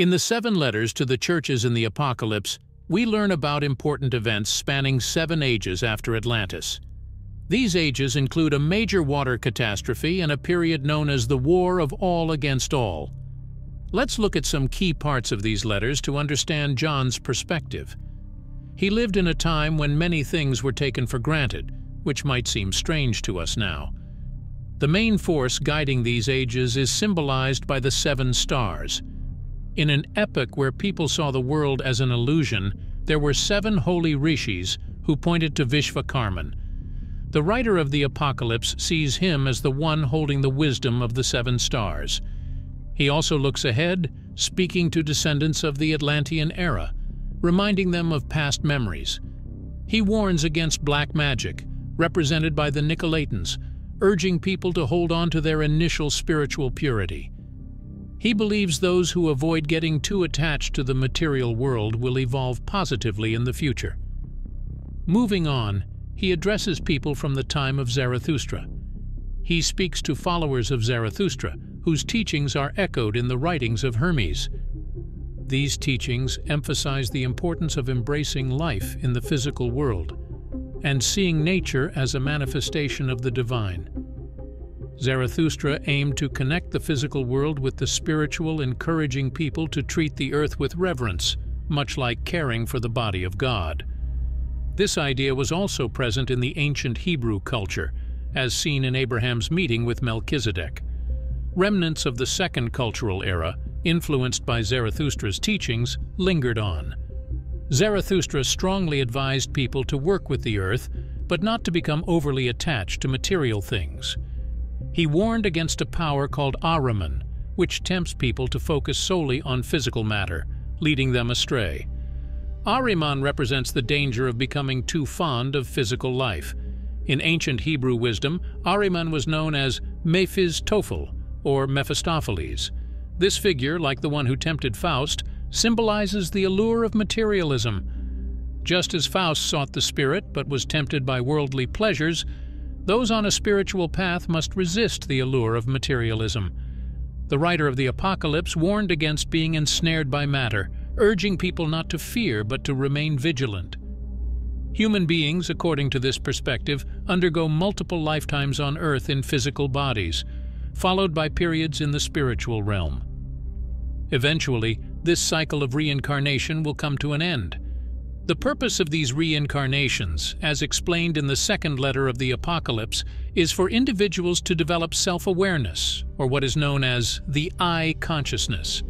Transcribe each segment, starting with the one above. In the 7 letters to the churches in the Apocalypse, we learn about important events spanning 7 ages after Atlantis. These ages include a major water catastrophe and a period known as the War of All Against All. Let's look at some key parts of these letters to understand John's perspective. He lived in a time when many things were taken for granted, which might seem strange to us now. The main force guiding these ages is symbolized by the 7 stars. In an epoch where people saw the world as an illusion, there were 7 holy rishis who pointed to Vishvakarman. The writer of the Apocalypse sees him as the one holding the wisdom of the 7 stars. He also looks ahead, speaking to descendants of the Atlantean era, reminding them of past memories. He warns against black magic, represented by the Nicolaitans, urging people to hold on to their initial spiritual purity. He believes those who avoid getting too attached to the material world will evolve positively in the future. Moving on, he addresses people from the time of Zarathustra. He speaks to followers of Zarathustra, whose teachings are echoed in the writings of Hermes. These teachings emphasize the importance of embracing life in the physical world and seeing nature as a manifestation of the divine. Zarathustra aimed to connect the physical world with the spiritual, encouraging people to treat the earth with reverence, much like caring for the body of God. This idea was also present in the ancient Hebrew culture, as seen in Abraham's meeting with Melchizedek. Remnants of the Second Cultural Era, influenced by Zarathustra's teachings, lingered on. Zarathustra strongly advised people to work with the earth, but not to become overly attached to material things. He warned against a power called Ahriman, which tempts people to focus solely on physical matter, leading them astray. Ahriman represents the danger of becoming too fond of physical life. In ancient Hebrew wisdom, Ahriman was known as Mephistopheles or Mephistopheles. This figure, like the one who tempted Faust, symbolizes the allure of materialism. Just as Faust sought the spirit but was tempted by worldly pleasures, those on a spiritual path must resist the allure of materialism. The writer of the Apocalypse warned against being ensnared by matter, urging people not to fear but to remain vigilant. Human beings, according to this perspective, undergo multiple lifetimes on Earth in physical bodies, followed by periods in the spiritual realm. Eventually, this cycle of reincarnation will come to an end. The purpose of these reincarnations, as explained in the 2nd letter of the Apocalypse, is for individuals to develop self-awareness, or what is known as the I consciousness.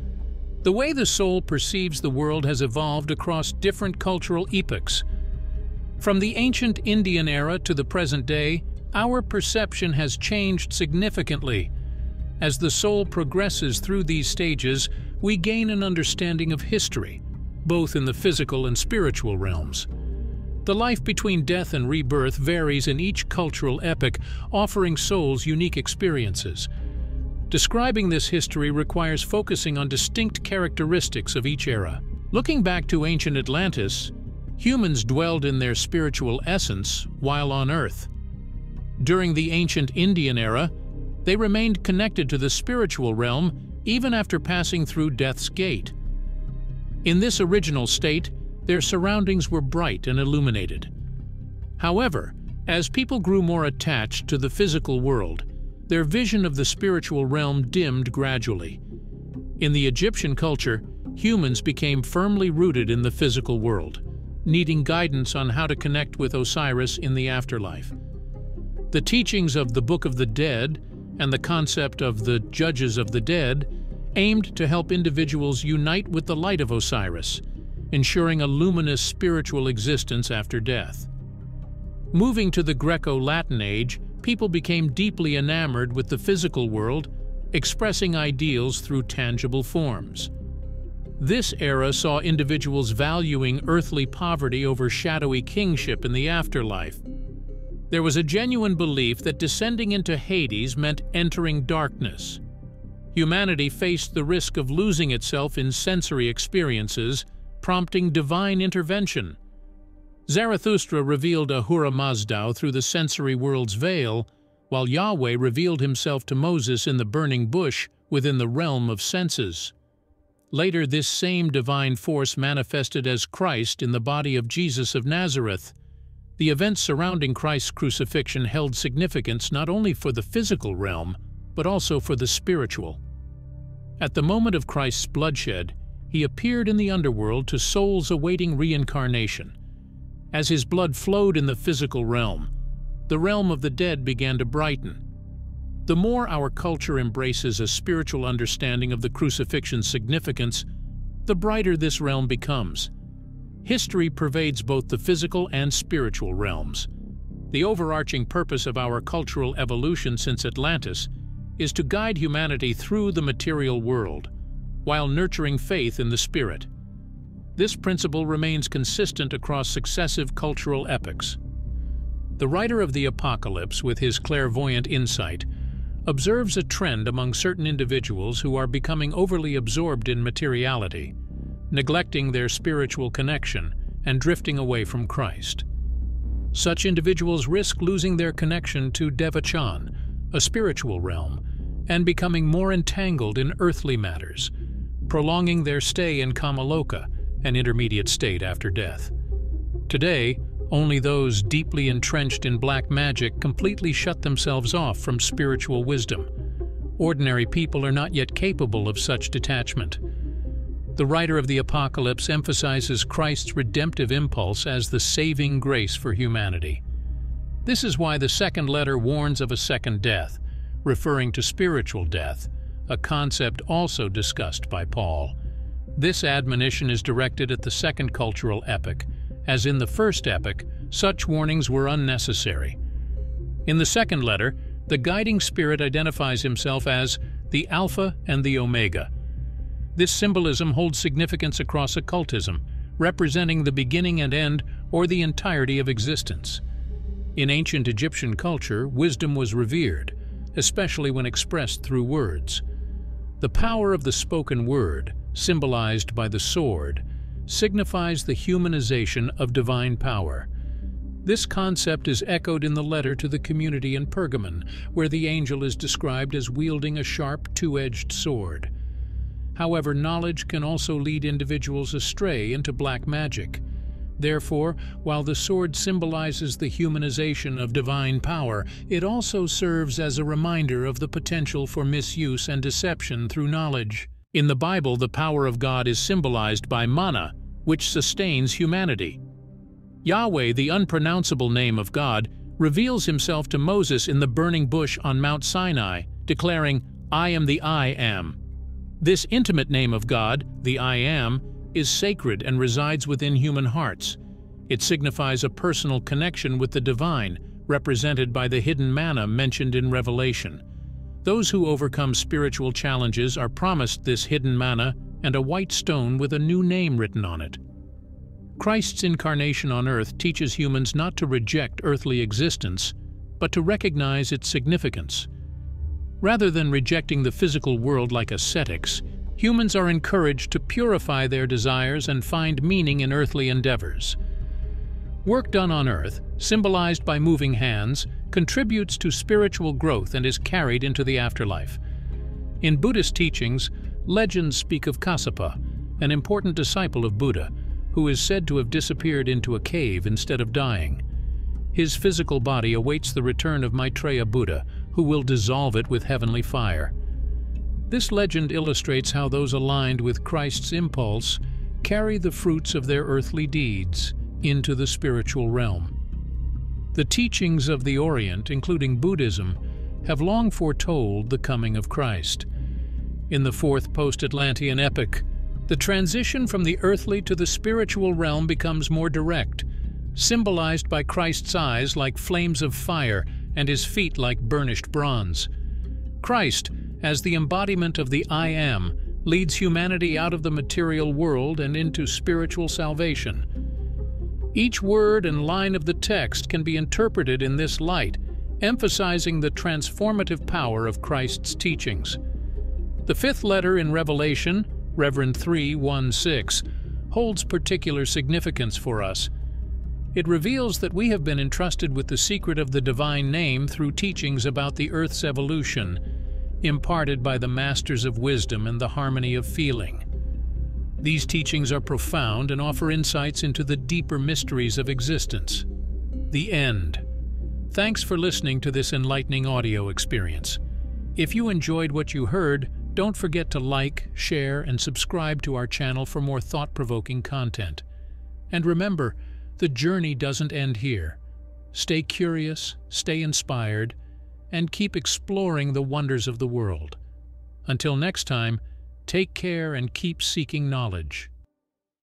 The way the soul perceives the world has evolved across different cultural epochs. From the ancient Indian era to the present day, our perception has changed significantly. As the soul progresses through these stages, we gain an understanding of history, both in the physical and spiritual realms. The life between death and rebirth varies in each cultural epoch, offering souls unique experiences. Describing this history requires focusing on distinct characteristics of each era. Looking back to ancient Atlantis, humans dwelled in their spiritual essence while on Earth. During the ancient Indian era, they remained connected to the spiritual realm even after passing through death's gate. In this original state, their surroundings were bright and illuminated. However, as people grew more attached to the physical world, their vision of the spiritual realm dimmed gradually. In the Egyptian culture, humans became firmly rooted in the physical world, needing guidance on how to connect with Osiris in the afterlife. The teachings of the Book of the Dead and the concept of the Judges of the Dead aimed to help individuals unite with the light of Osiris, ensuring a luminous spiritual existence after death. Moving to the Greco-Latin age, people became deeply enamored with the physical world, expressing ideals through tangible forms. This era saw individuals valuing earthly poverty over shadowy kingship in the afterlife. There was a genuine belief that descending into Hades meant entering darkness. Humanity faced the risk of losing itself in sensory experiences, prompting divine intervention. Zarathustra revealed Ahura Mazda through the sensory world's veil, while Yahweh revealed himself to Moses in the burning bush within the realm of senses. Later, this same divine force manifested as Christ in the body of Jesus of Nazareth. The events surrounding Christ's crucifixion held significance not only for the physical realm, but also for the spiritual. At the moment of Christ's bloodshed, he appeared in the underworld to souls awaiting reincarnation. As his blood flowed in the physical realm, the realm of the dead began to brighten. The more our culture embraces a spiritual understanding of the crucifixion's significance, the brighter this realm becomes. History pervades both the physical and spiritual realms. The overarching purpose of our cultural evolution since Atlantis is to guide humanity through the material world, while nurturing faith in the spirit. This principle remains consistent across successive cultural epochs. The writer of the Apocalypse, with his clairvoyant insight, observes a trend among certain individuals who are becoming overly absorbed in materiality, neglecting their spiritual connection and drifting away from Christ. Such individuals risk losing their connection to Devachan, a spiritual realm, and becoming more entangled in earthly matters, prolonging their stay in Kamaloka, an intermediate state after death. Today, only those deeply entrenched in black magic completely shut themselves off from spiritual wisdom. Ordinary people are not yet capable of such detachment. The writer of the Apocalypse emphasizes Christ's redemptive impulse as the saving grace for humanity. This is why the second letter warns of a second death, referring to spiritual death, a concept also discussed by Paul. This admonition is directed at the second cultural epoch. As in the first epoch, such warnings were unnecessary. In the second letter, the guiding spirit identifies himself as the Alpha and the Omega. This symbolism holds significance across occultism, representing the beginning and end, or the entirety of existence. In ancient Egyptian culture, wisdom was revered, especially when expressed through words. The power of the spoken word, symbolized by the sword, signifies the humanization of divine power. This concept is echoed in the letter to the community in Pergamum, where the angel is described as wielding a sharp, two-edged sword. However, knowledge can also lead individuals astray into black magic. Therefore, while the sword symbolizes the humanization of divine power, it also serves as a reminder of the potential for misuse and deception through knowledge. In the Bible, the power of God is symbolized by manna, which sustains humanity. Yahweh, the unpronounceable name of God, reveals himself to Moses in the burning bush on Mount Sinai, declaring, "I am the I am." This intimate name of God, the I am, is sacred and resides within human hearts. It signifies a personal connection with the divine, represented by the hidden manna mentioned in Revelation. Those who overcome spiritual challenges are promised this hidden manna and a white stone with a new name written on it. Christ's incarnation on earth teaches humans not to reject earthly existence, but to recognize its significance. Rather than rejecting the physical world like ascetics, humans are encouraged to purify their desires and find meaning in earthly endeavors. Work done on earth, symbolized by moving hands, contributes to spiritual growth and is carried into the afterlife. In Buddhist teachings, legends speak of Kassapa, an important disciple of Buddha, who is said to have disappeared into a cave instead of dying. His physical body awaits the return of Maitreya Buddha, who will dissolve it with heavenly fire. This legend illustrates how those aligned with Christ's impulse carry the fruits of their earthly deeds into the spiritual realm. The teachings of the Orient, including Buddhism, have long foretold the coming of Christ. In the fourth post-Atlantean epoch, the transition from the earthly to the spiritual realm becomes more direct, symbolized by Christ's eyes like flames of fire and his feet like burnished bronze. Christ, as the embodiment of the I Am, leads humanity out of the material world and into spiritual salvation. Each word and line of the text can be interpreted in this light, emphasizing the transformative power of Christ's teachings. The fifth letter in Revelation, Revelation 3:1-6, holds particular significance for us. It reveals that we have been entrusted with the secret of the divine name through teachings about the earth's evolution, imparted by the masters of wisdom and the harmony of feeling. These teachings are profound and offer insights into the deeper mysteries of existence. The End. Thanks for listening to this enlightening audio experience. If you enjoyed what you heard, don't forget to like, share, and subscribe to our channel for more thought-provoking content. And remember, the journey doesn't end here. Stay curious, stay inspired, and keep exploring the wonders of the world. Until next time, take care and keep seeking knowledge.